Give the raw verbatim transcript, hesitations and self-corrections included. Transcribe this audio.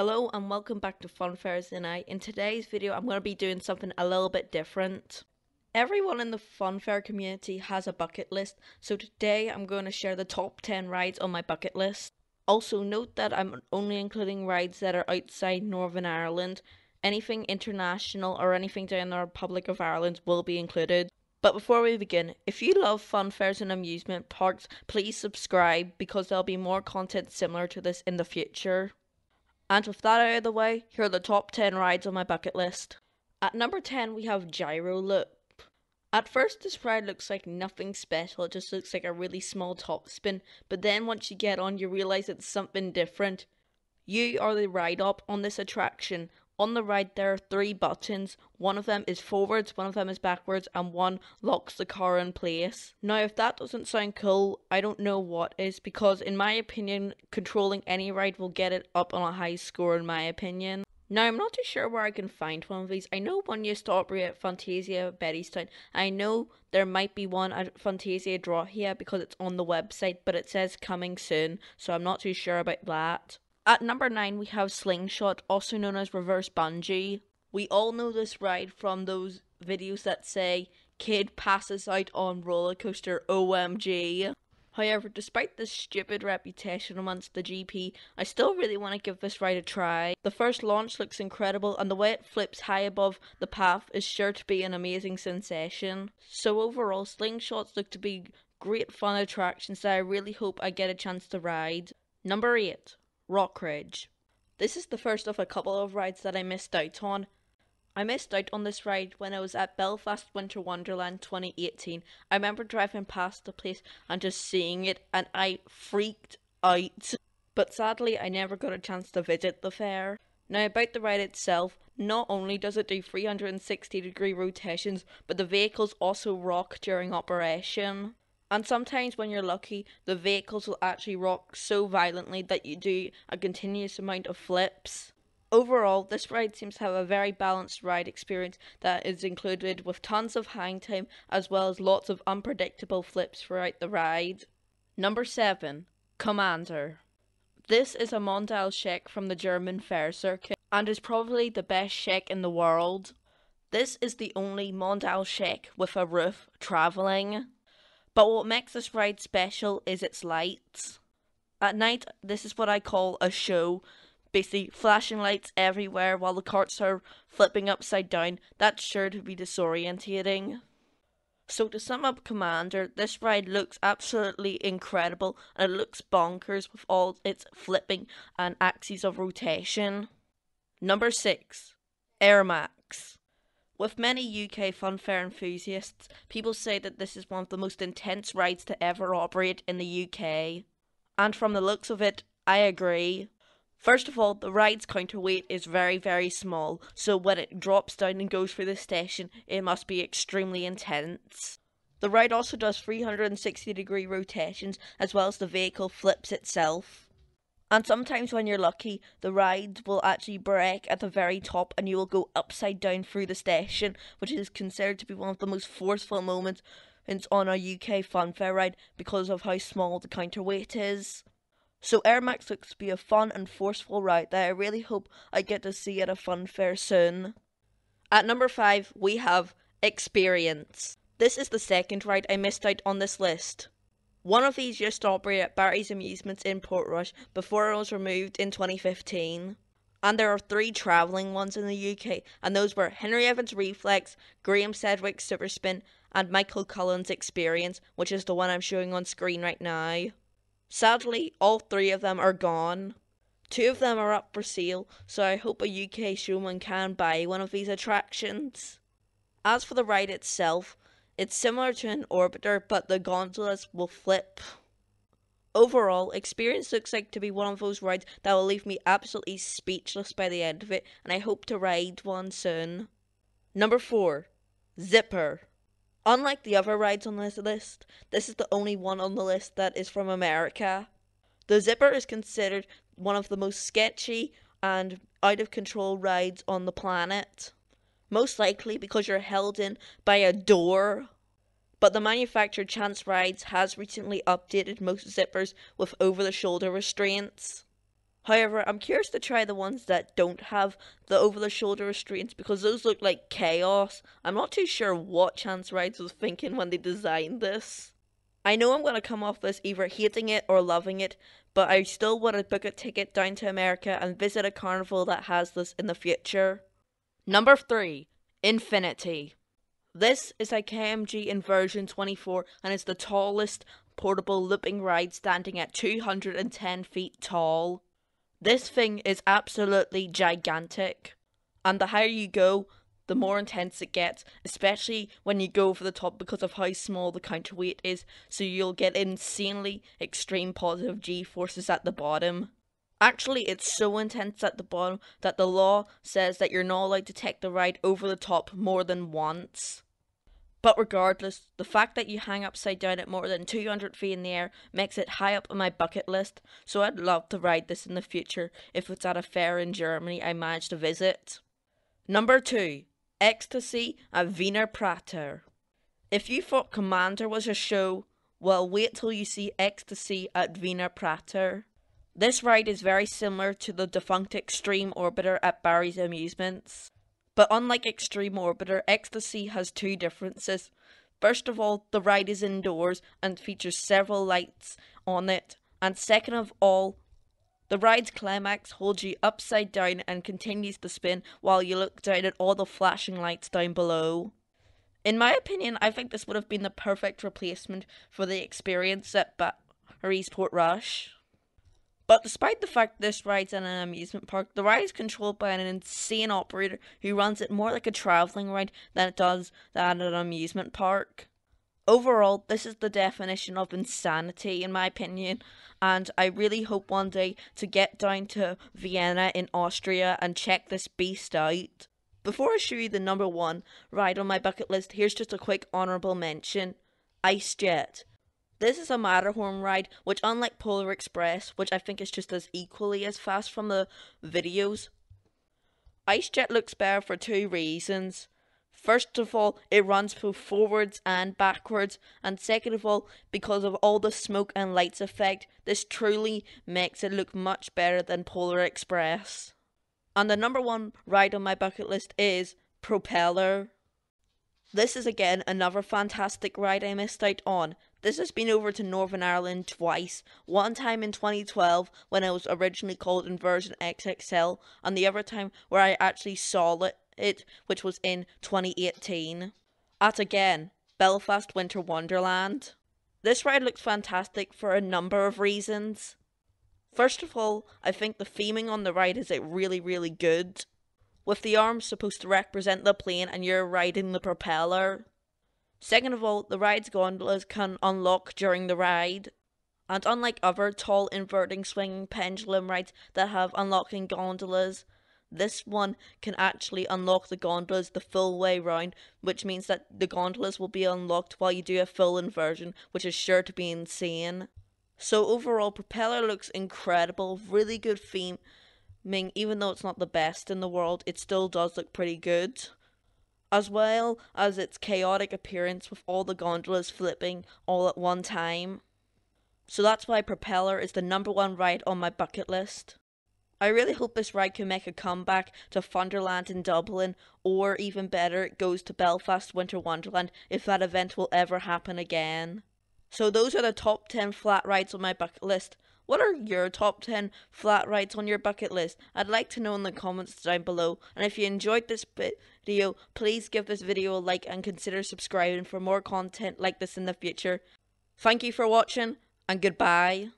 Hello and welcome back to Fun Fairs Tonight. In today's video I'm going to be doing something a little bit different. Everyone in the funfair community has a bucket list, so today I'm going to share the top ten rides on my bucket list. Also note that I'm only including rides that are outside Northern Ireland. Anything international or anything down the Republic of Ireland will be included. But before we begin, if you love fun fairs and amusement parks, please subscribe because there'll be more content similar to this in the future. And with that out of the way, here are the top ten rides on my bucket list. At number ten we have Gyro Loop. At first this ride looks like nothing special, it just looks like a really small topspin, but then once you get on you realise it's something different. You are the ride up on this attraction. On the ride there are three buttons, one of them is forwards, one of them is backwards, and one locks the car in place. Now if that doesn't sound cool, I don't know what is, because in my opinion, controlling any ride will get it up on a high score in my opinion. Now I'm not too sure where I can find one of these. I know one used to operate at Fantasia Bettystown. I know there might be one at Fantasia Draw here because it's on the website, but it says coming soon, so I'm not too sure about that. At number nine we have Slingshot, also known as Reverse Bungee. We all know this ride from those videos that say, kid passes out on roller coaster O M G. However, despite this stupid reputation amongst the G P, I still really want to give this ride a try. The first launch looks incredible and the way it flips high above the path is sure to be an amazing sensation. So overall, Slingshots look to be great fun attractions that I really hope I get a chance to ride. Number eight. Rock Ridge. This is the first of a couple of rides that I missed out on. I missed out on this ride when I was at Belfast Winter Wonderland twenty eighteen. I remember driving past the place and just seeing it and I freaked out. But sadly I never got a chance to visit the fair. Now about the ride itself, not only does it do three hundred sixty degree rotations, but the vehicles also rock during operation. And sometimes when you're lucky, the vehicles will actually rock so violently that you do a continuous amount of flips. Overall, this ride seems to have a very balanced ride experience that is included with tons of hang time as well as lots of unpredictable flips throughout the ride. Number seven. Commander. This is a Mondial Shake from the German fair circuit and is probably the best shake in the world. This is the only Mondial Shake with a roof travelling. But what makes this ride special is its lights. At night, this is what I call a show. Basically, flashing lights everywhere while the carts are flipping upside down. That's sure to be disorientating. So to sum up Commander, this ride looks absolutely incredible and it looks bonkers with all its flipping and axes of rotation. Number six. Air Max. With many U K funfair enthusiasts, people say that this is one of the most intense rides to ever operate in the U K. And from the looks of it, I agree. First of all, the ride's counterweight is very very small, so when it drops down and goes through the station, it must be extremely intense. The ride also does three hundred sixty degree rotations, as well as the vehicle flips itself. And sometimes when you're lucky, the ride will actually break at the very top and you will go upside down through the station, which is considered to be one of the most forceful moments on a U K funfair ride because of how small the counterweight is. So Air Max looks to be a fun and forceful ride that I really hope I get to see at a funfair soon. At number five, we have Experience. This is the second ride I missed out on this list. One of these used to operate at Barry's Amusements in Portrush before it was removed in twenty fifteen. And there are three travelling ones in the U K, and those were Henry Evans Reflex, Graham Sedwick's Super Spin, and Michael Cullen's Experience, which is the one I'm showing on screen right now. Sadly, all three of them are gone. Two of them are up for sale, so I hope a U K showman can buy one of these attractions. As for the ride itself, it's similar to an orbiter, but the gondolas will flip. Overall, Experience looks like to be one of those rides that will leave me absolutely speechless by the end of it, and I hope to ride one soon. Number four. Zipper. Unlike the other rides on this list, this is the only one on the list that is from America. The Zipper is considered one of the most sketchy and out-of-control rides on the planet. Most likely because you're held in by a door. But the manufacturer Chance Rides has recently updated most zippers with over-the-shoulder restraints. However, I'm curious to try the ones that don't have the over-the-shoulder restraints, because those look like chaos. I'm not too sure what Chance Rides was thinking when they designed this. I know I'm going to come off this either hating it or loving it, but I still want to book a ticket down to America and visit a carnival that has this in the future. Number three. Infinity. This is a K M G Inversion twenty-four and is the tallest portable looping ride, standing at two hundred ten feet tall. This thing is absolutely gigantic, and the higher you go, the more intense it gets, especially when you go over the top because of how small the counterweight is, so you'll get insanely extreme positive G-forces at the bottom. Actually, it's so intense at the bottom that the law says that you're not allowed to take the ride over the top more than once. But regardless, the fact that you hang upside down at more than two hundred feet in the air makes it high up on my bucket list, so I'd love to ride this in the future if it's at a fair in Germany I manage to visit. Number two. Ecstasy at Wiener Prater. If you thought Commander was a show, well, wait till you see Ecstasy at Wiener Prater. This ride is very similar to the defunct Extreme Orbiter at Barry's Amusements. But unlike Extreme Orbiter, Ecstasy has two differences. First of all, the ride is indoors and features several lights on it. And second of all, the ride's climax holds you upside down and continues to spin while you look down at all the flashing lights down below. In my opinion, I think this would have been the perfect replacement for the experience at Barry's Portrush. But despite the fact this ride's in an amusement park, the ride is controlled by an insane operator who runs it more like a travelling ride than it does than an amusement park. Overall, this is the definition of insanity in my opinion, and I really hope one day to get down to Vienna in Austria and check this beast out. Before I show you the number one ride on my bucket list, here's just a quick honourable mention. Ice Jet. This is a Matterhorn ride, which unlike Polar Express, which I think is just as equally as fast from the videos, Ice Jet looks better for two reasons. First of all, it runs both forwards and backwards, and second of all, because of all the smoke and lights effect, this truly makes it look much better than Polar Express. And the number one ride on my bucket list is Propeller. This is again another fantastic ride I missed out on. This has been over to Northern Ireland twice, one time in twenty twelve when it was originally called Inversion X X L, and the other time where I actually saw it, it which was in twenty eighteen. At again, Belfast Winter Wonderland. This ride looks fantastic for a number of reasons. First of all, I think the theming on the ride is really really good, with the arms supposed to represent the plane and you're riding the propeller. Second of all, the ride's gondolas can unlock during the ride, and unlike other tall inverting swinging pendulum rides that have unlocking gondolas, this one can actually unlock the gondolas the full way round, which means that the gondolas will be unlocked while you do a full inversion, which is sure to be insane. So overall, Propeller looks incredible, really good theme. I mean, even though it's not the best in the world, it still does look pretty good, as well as its chaotic appearance with all the gondolas flipping all at one time. So that's why Propeller is the number one ride on my bucket list. I really hope this ride can make a comeback to Thunderland in Dublin, or even better, it goes to Belfast Winter Wonderland if that event will ever happen again. So those are the top ten flat rides on my bucket list. What are your top ten flat rides on your bucket list? I'd like to know in the comments down below. And if you enjoyed this video, please give this video a like and consider subscribing for more content like this in the future. Thank you for watching, and goodbye.